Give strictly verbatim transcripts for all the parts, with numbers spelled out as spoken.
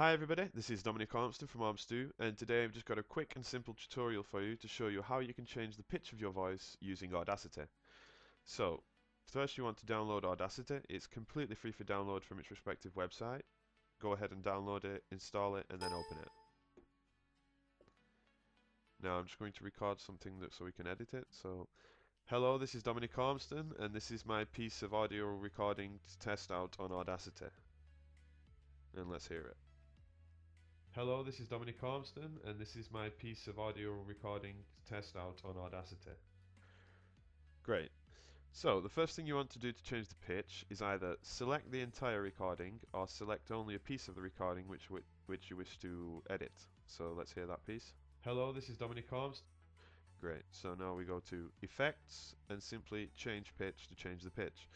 Hi everybody, this is Dominic Ormston from Ormstu, and today I've just got a quick and simple tutorial for you to show you how you can change the pitch of your voice using Audacity. So, first you want to download Audacity. It's completely free for download from its respective website. Go ahead and download it, install it, and then open it. Now I'm just going to record something that, so we can edit it. So, hello, this is Dominic Ormston, and this is my piece of audio recording to test out on Audacity. And let's hear it. Hello, this is Dominic Ormston, and this is my piece of audio recording to test out on Audacity. Great. So, the first thing you want to do to change the pitch is either select the entire recording or select only a piece of the recording which, which you wish to edit. So, let's hear that piece. Hello, this is Dominic Ormston. Great. So, now we go to Effects and simply Change Pitch to change the pitch.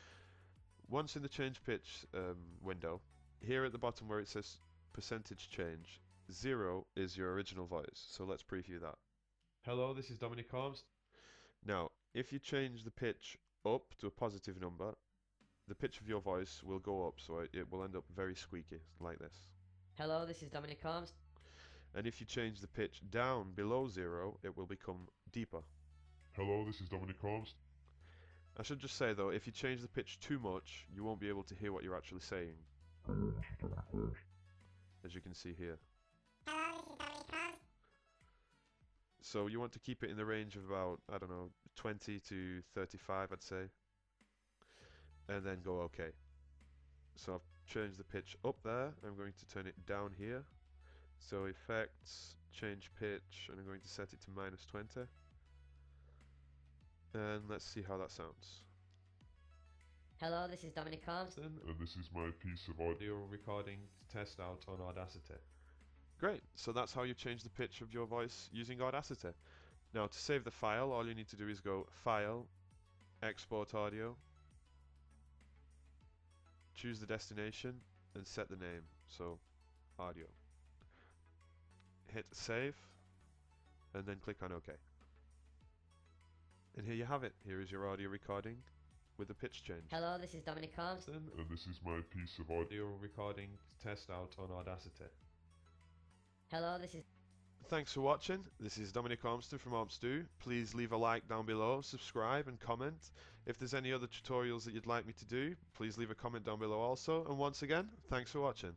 Once in the Change Pitch um, window, here at the bottom where it says percentage change, zero is your original voice. So let's preview that. Hello, this is Dominic Ormston. Now, if you change the pitch up to a positive number, the pitch of your voice will go up, so it, it will end up very squeaky, like this. Hello, this is Dominic Ormston. And if you change the pitch down below zero, it will become deeper. Hello, this is Dominic Ormston. I should just say though, if you change the pitch too much, you won't be able to hear what you're actually saying. As you can see here. So you want to keep it in the range of about, I don't know, twenty to thirty-five, I'd say. And then go OK. So I've changed the pitch up there. I'm going to turn it down here. So Effects, Change Pitch, and I'm going to set it to minus twenty. And let's see how that sounds. Hello, this is Dominic Ormston, and this is my piece of audio recording to test out on Audacity. Great, so that's how you change the pitch of your voice using Audacity. Now to save the file, all you need to do is go File, Export Audio, choose the destination and set the name, so audio. Hit Save and then click on OK. And here you have it, here is your audio recording with a pitch change. Hello, this is Dominic Ormston, and this is my piece of audio recording to test out on Audacity. Hello, this is... Thanks for watching. This is Dominic Ormston from Ormstu. Please leave a like down below, subscribe and comment. If there's any other tutorials that you'd like me to do, please leave a comment down below also. And once again, thanks for watching.